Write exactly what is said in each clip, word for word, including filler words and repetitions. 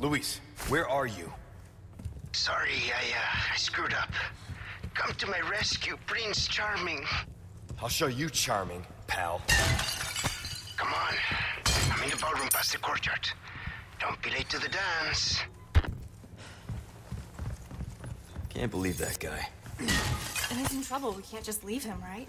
Luis, where are you? Sorry, I, uh, I screwed up. Come to my rescue, Prince Charming. I'll show you Charming, pal. Come on. I'm in the ballroom past the courtyard. Don't be late to the dance. Can't believe that guy. And he's in trouble. We can't just leave him, right?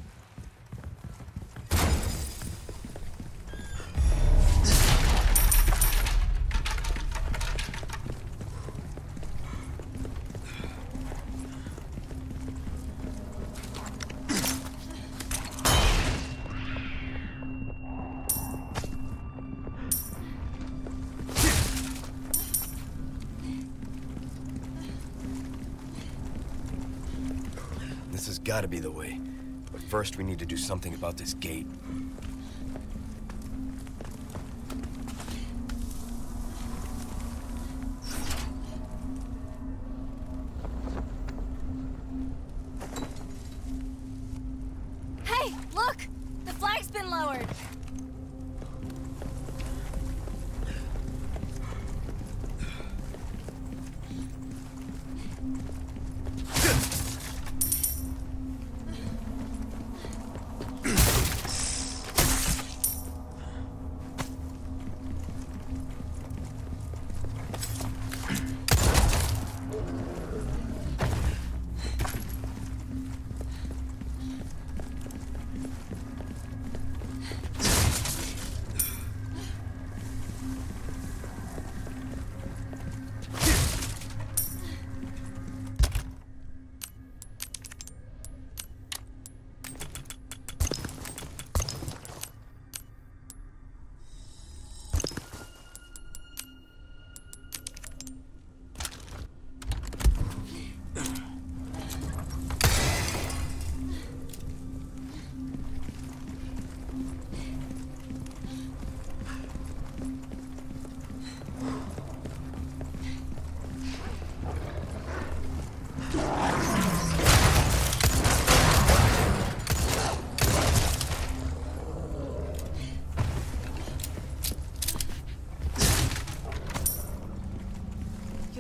Gotta be the way. But first, we need to do something about this gate. Hey, look! The flag's been lowered!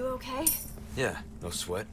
Okay? Yeah, no sweat.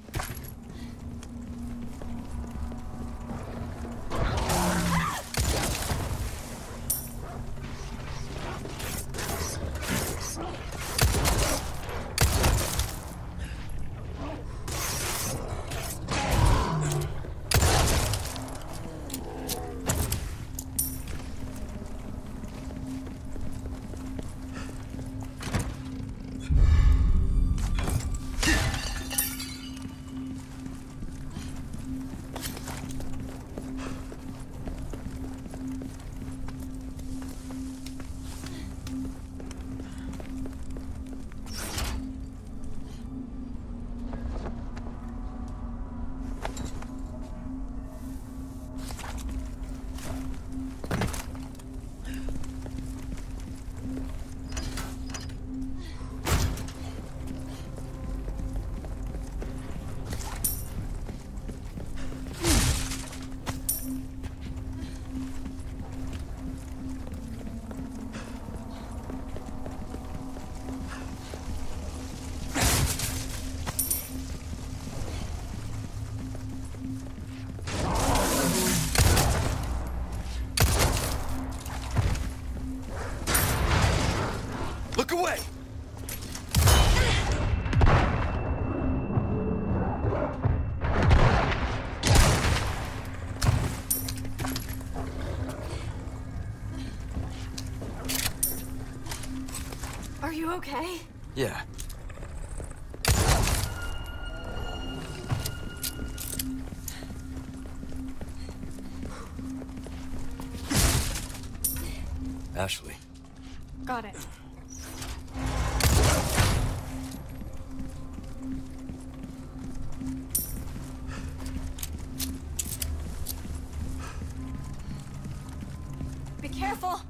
Away! Are you okay? Yeah. Ashley. Got it. Careful!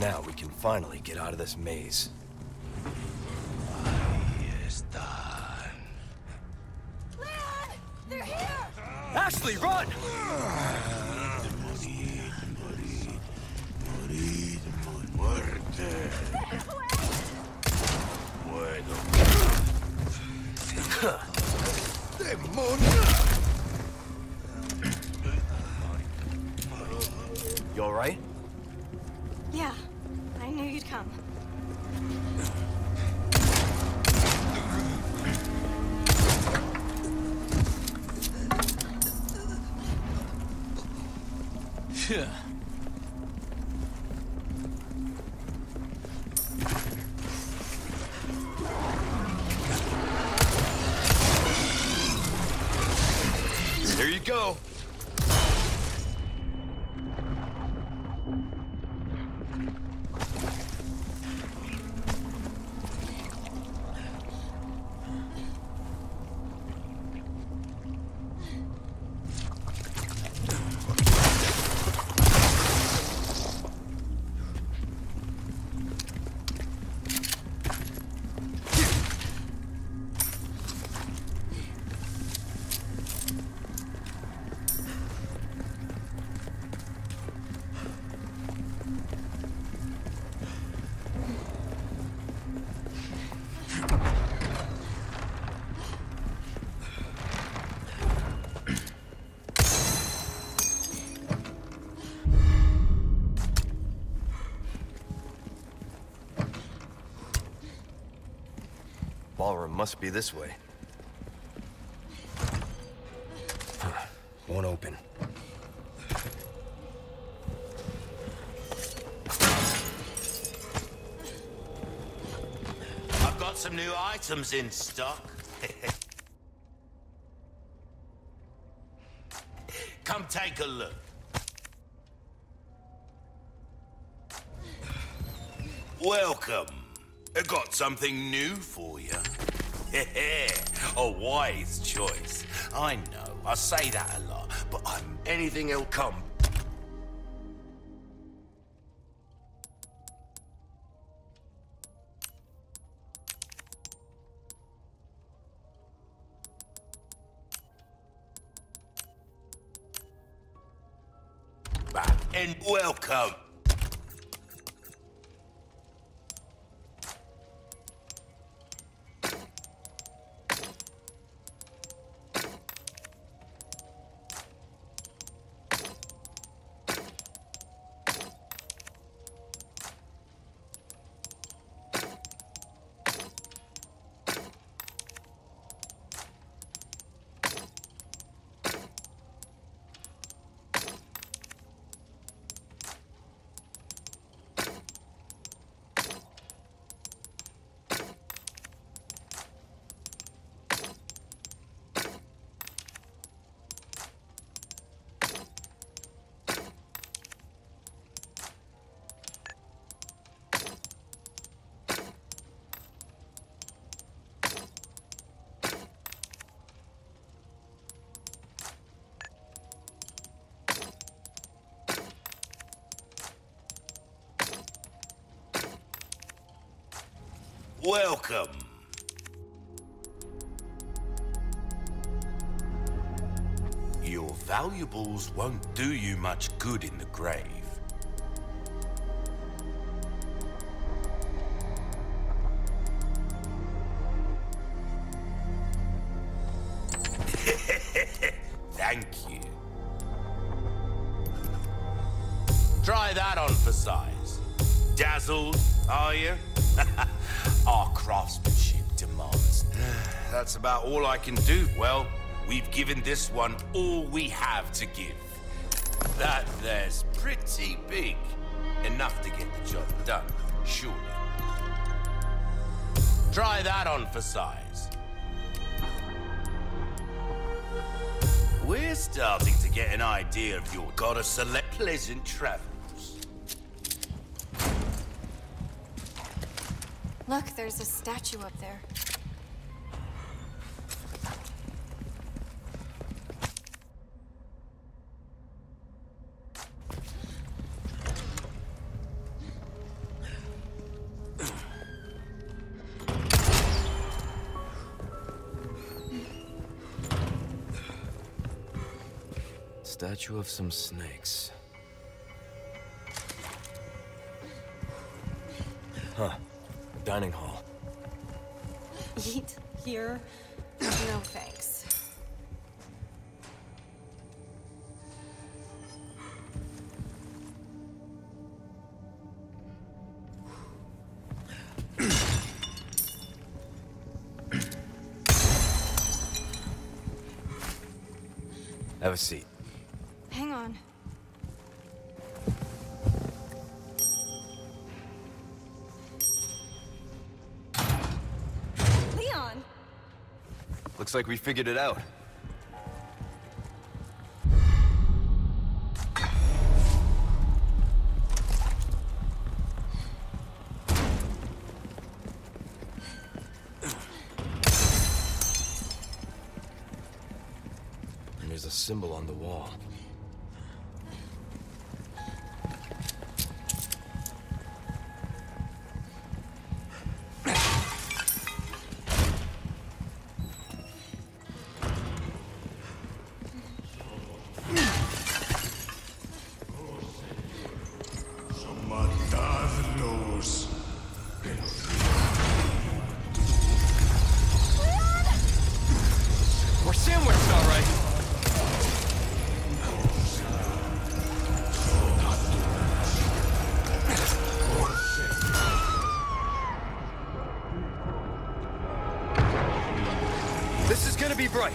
Now we can finally get out of this maze. Ashley, run! You all right? Yeah, I knew you'd come. Yeah. There you go. Ballroom must be this way. Won't open. I've got some new items in stock. Come take a look. Welcome. I got something new for you. A wise choice. I know, I say that a lot, but I'm anything else come. Back and welcome. Welcome. Your valuables won't do you much good in the grave. Thank you. Try that on for size. Dazzled, are you? Our craftsmanship demands. That's about all I can do. Well, we've given this one all we have to give. That there's pretty big. Enough to get the job done, surely. Try that on for size. We're starting to get an idea of your gotta select pleasant travel. Look, there's a statue up there. Statue of some snakes. Huh. A dining hall. Eat here? No thanks. Have a seat. Hang on. Leon! Looks like we figured it out. There's a symbol on the wall. We're sandwiched, all right. This is gonna be bright.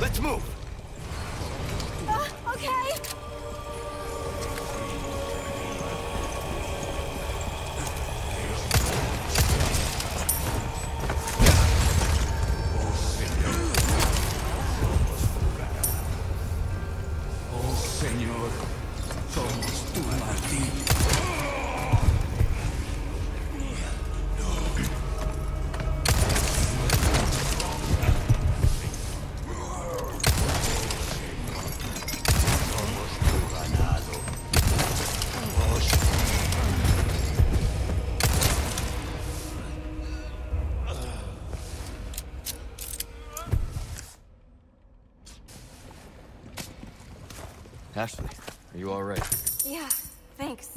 Let's move! Uh, okay! Oh, Señor, somos tu martillo. Ashley, are you all right? Yeah, thanks.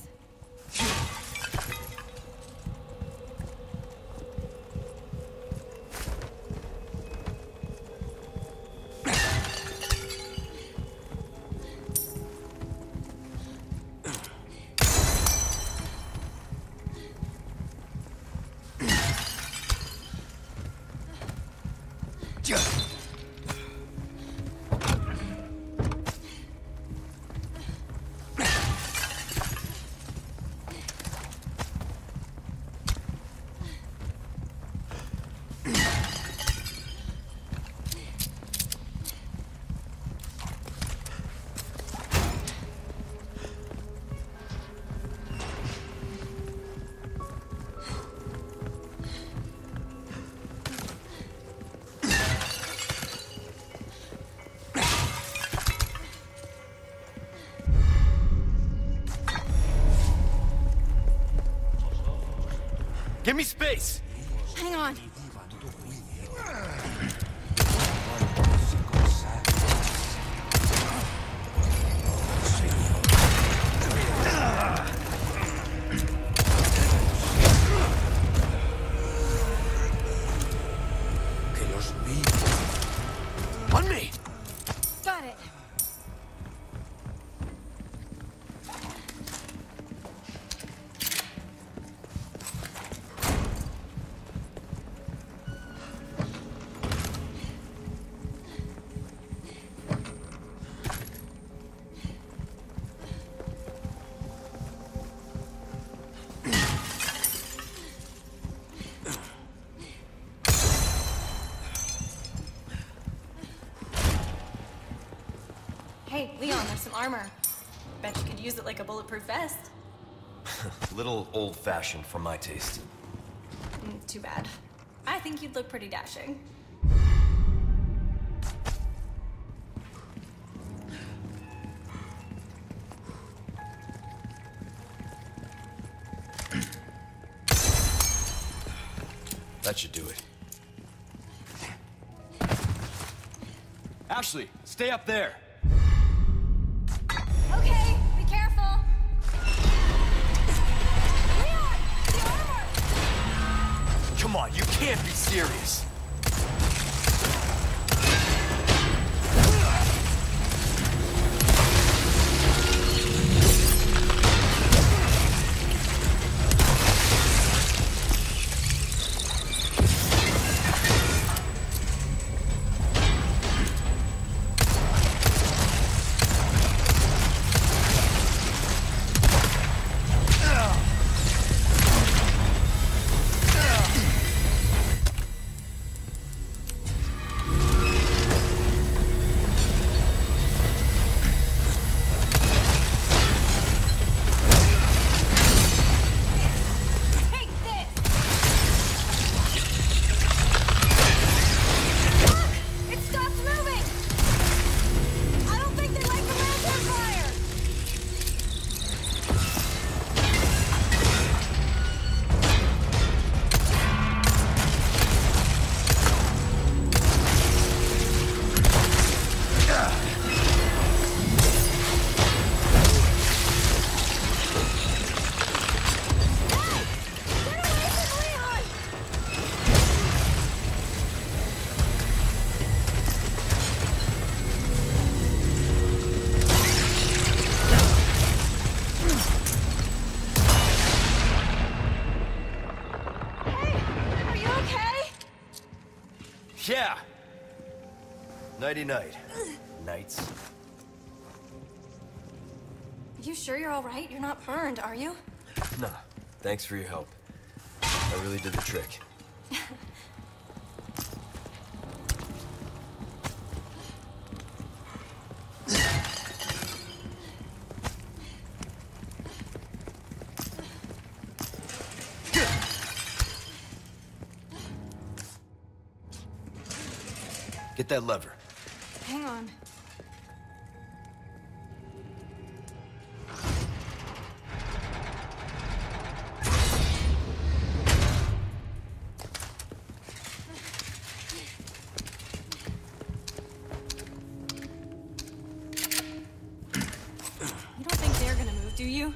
Give me space! Hang on. On me! Got it. Hey, Leon, there's some armor. Bet you could use it like a bulletproof vest. Little old-fashioned for my taste. Mm, too bad. I think you'd look pretty dashing. That should do it. Ashley, stay up there. Okay, be careful. Leon, the armor! Come on, you can't be serious. Yeah! Nighty-night. Nights. You sure you're all right? You're not burned, are you? Nah. Thanks for your help. I really did the trick. Get that lever. Hang on. You don't think they're gonna move, do you?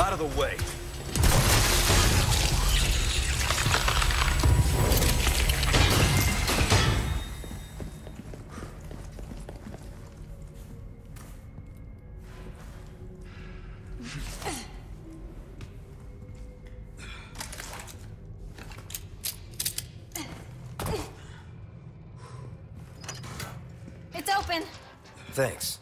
Out of the way. It's open. Thanks.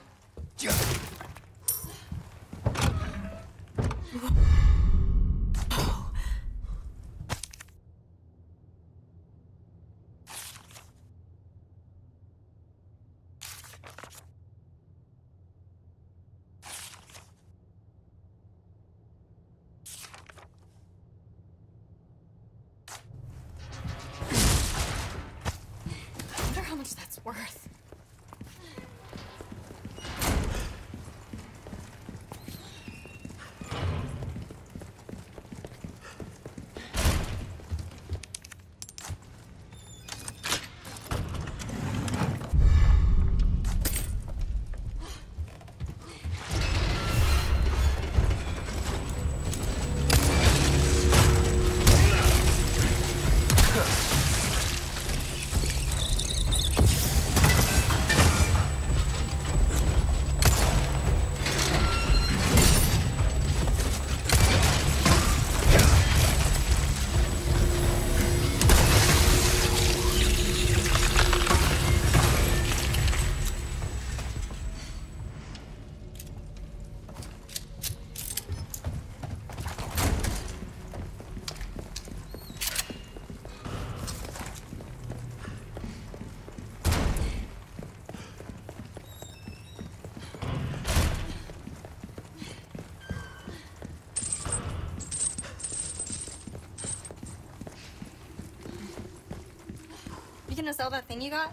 Worth. gonna sell that thing you got?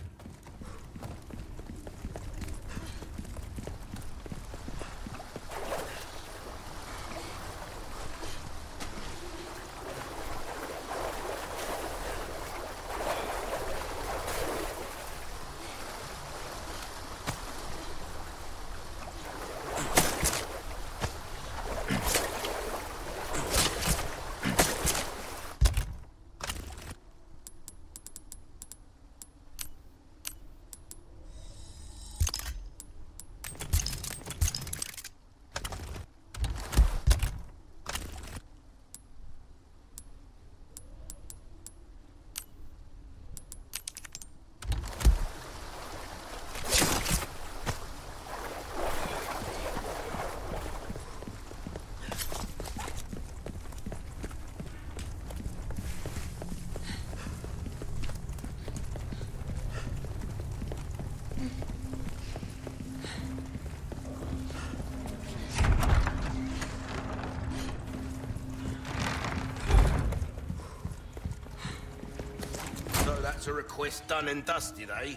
A request done and dusted, eh?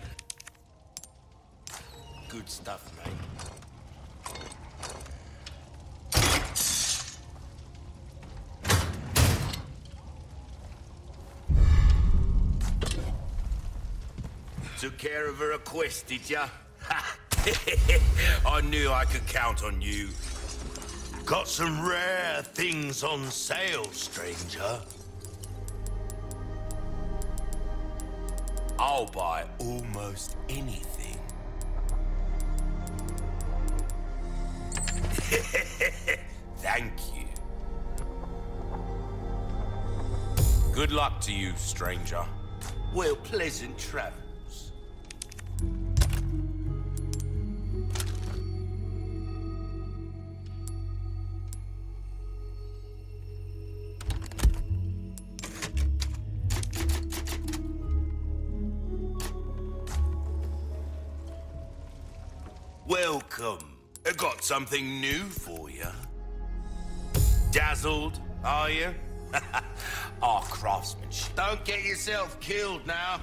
Good stuff, mate. Took care of a request, did ya? I knew I could count on you. Got some rare things on sale, stranger. I'll buy almost anything. Thank you. Good luck to you, stranger. Well, pleasant travels. Welcome. I got something new for you. Dazzled, are you? Our craftsmanship. Don't get yourself killed now.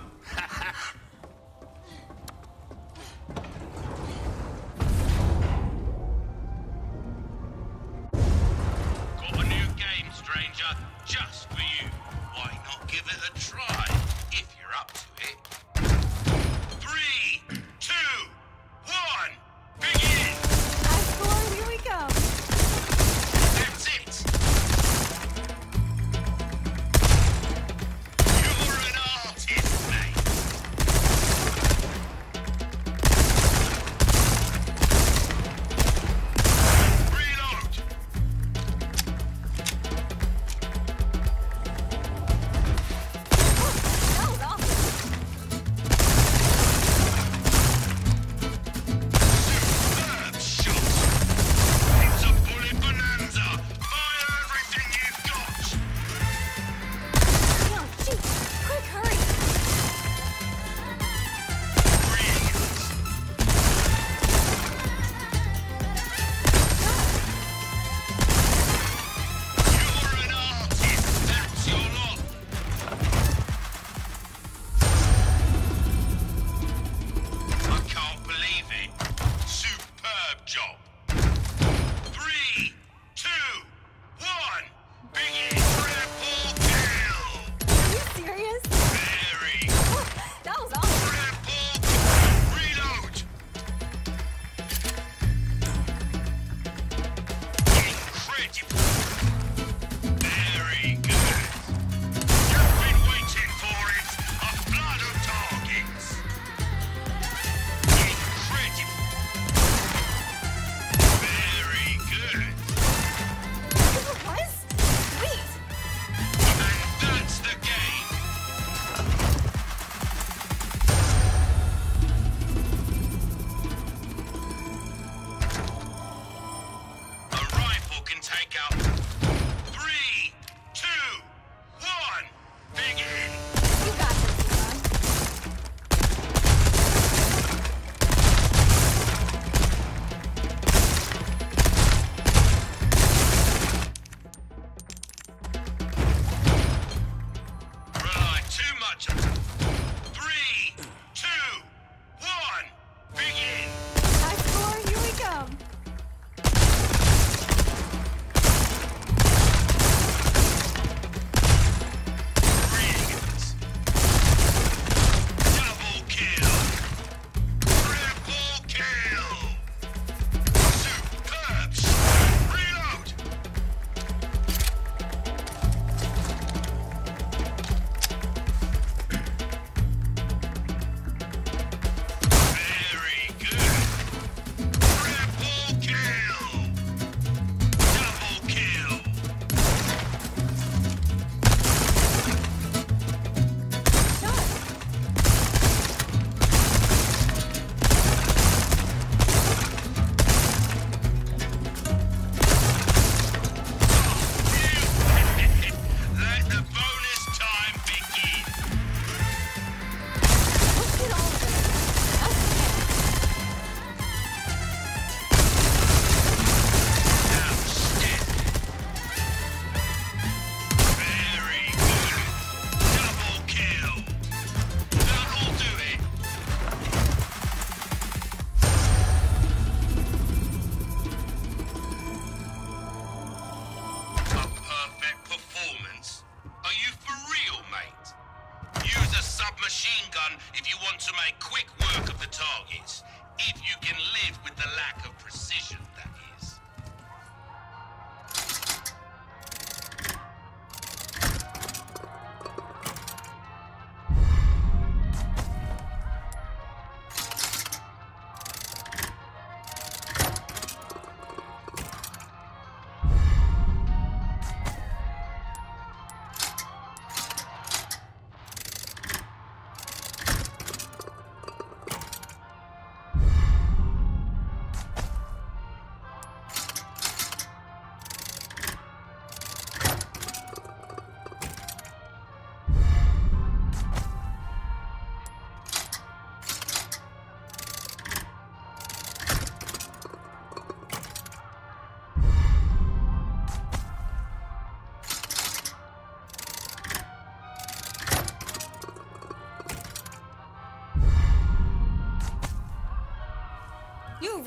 Got a new game, stranger, just for you. Why not give it a try, if you're up to it? Three, two, one. Begin! Ice floor, here we go! That's it! You're an artist, mate! Reload! Oh, that was awesome!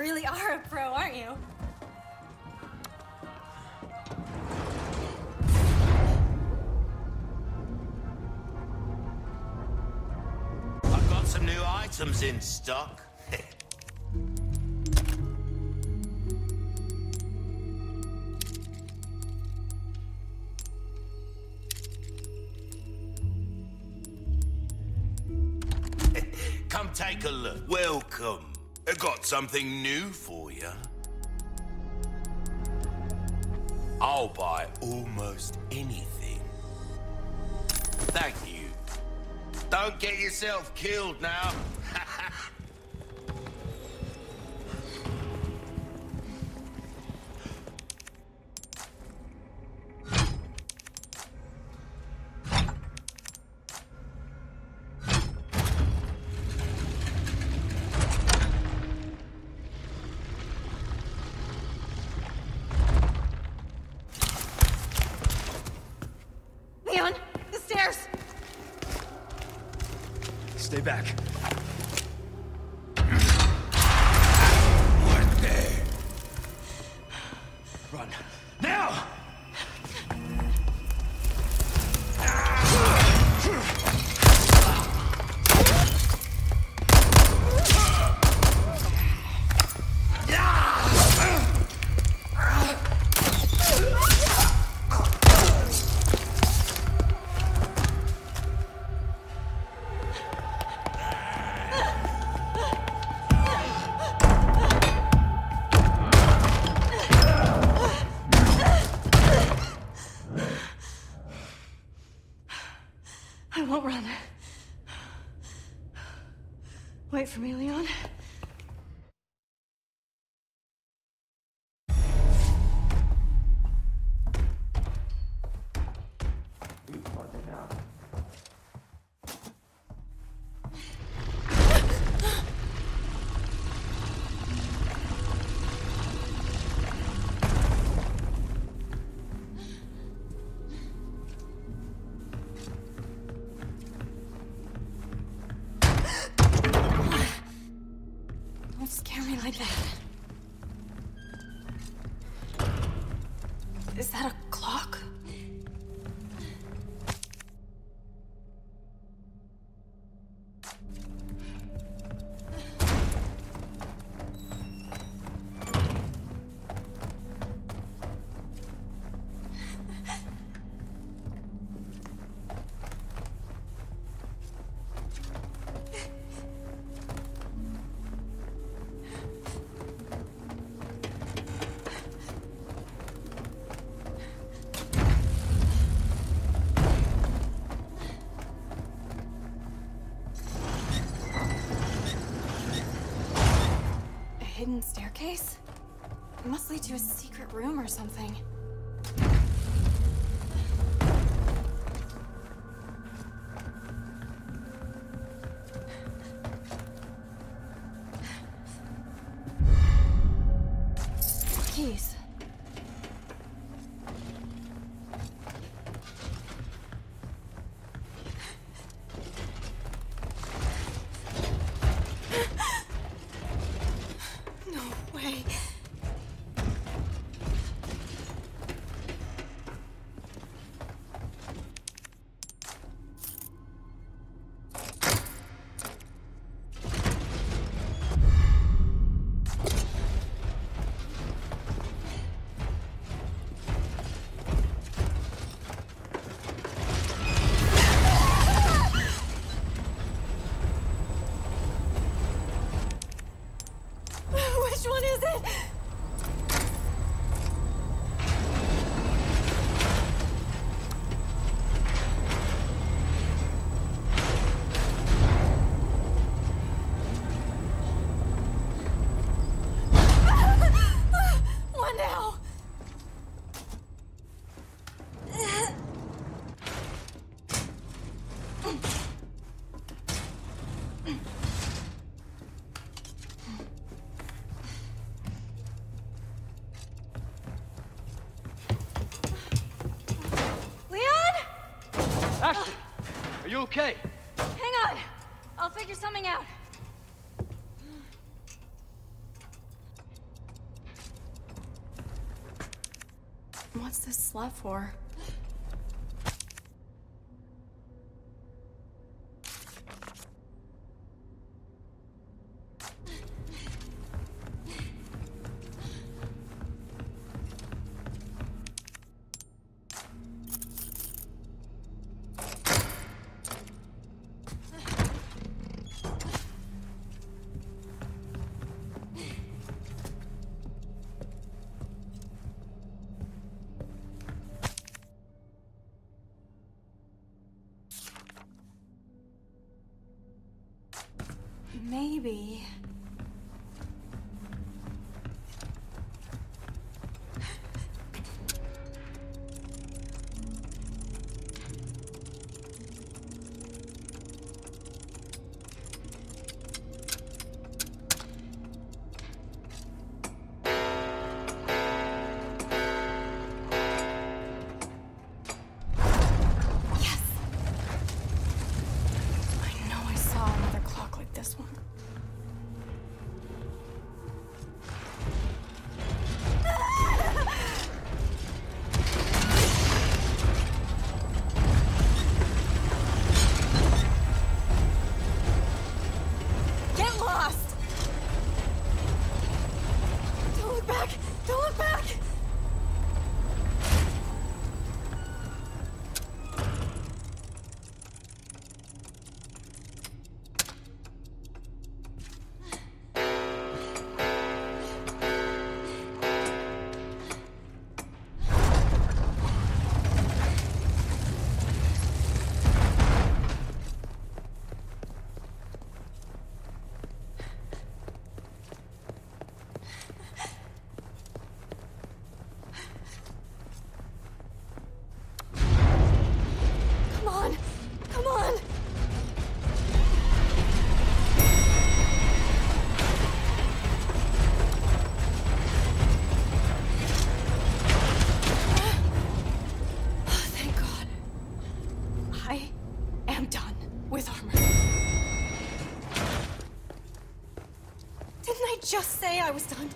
really are a pro, aren't you? I've got some new items in stock. Come take a look. Welcome. I got something new for you. I'll buy almost anything. Thank you. Don't get yourself killed now. Stay back. Muerte. Run. Now! I won't run. Wait for me, Leon. Scare me like that. Is that a clock? Hidden staircase? It must lead to a secret room or something. Keys. Which one is it? What now? Ashley, are you okay? Hang on! I'll figure something out. What's this slut for? Maybe. Just say I was done.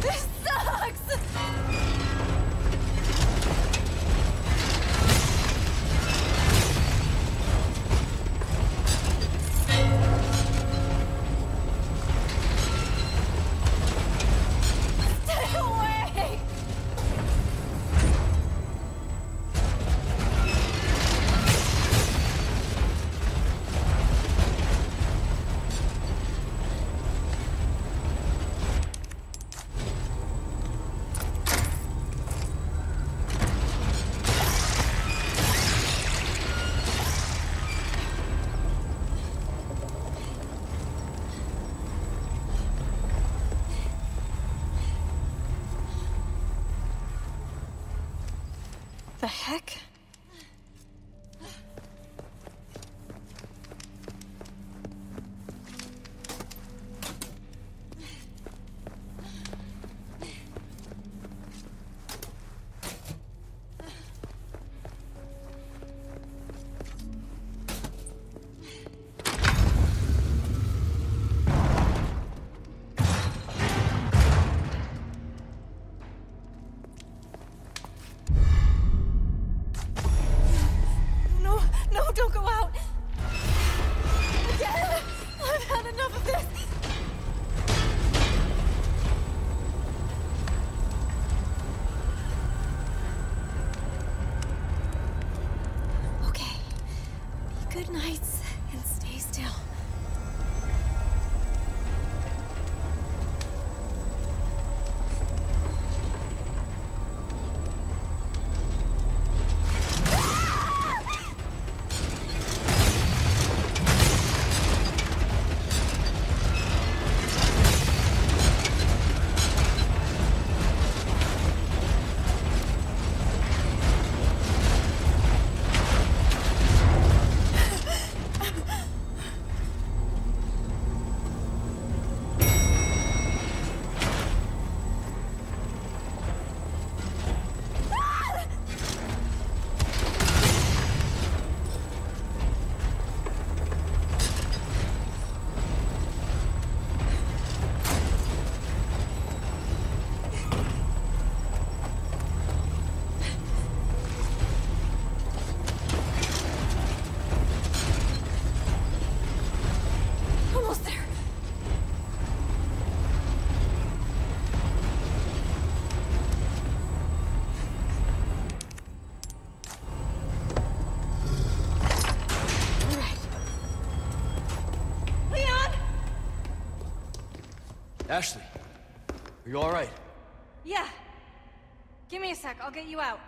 This sucks! Stay away! The heck? Ashley, are you all right? Yeah. Give me a sec, I'll get you out.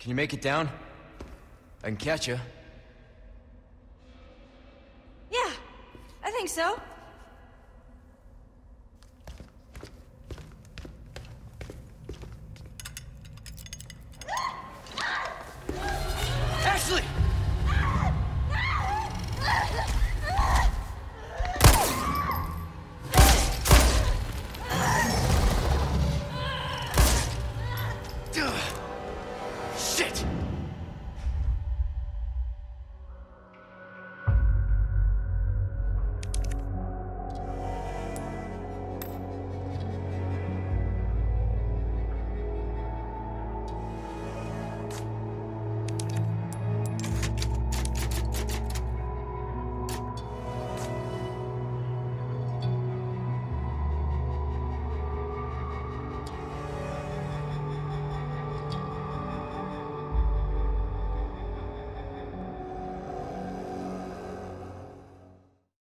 Can you make it down? I can catch you. Yeah, I think so. Ashley!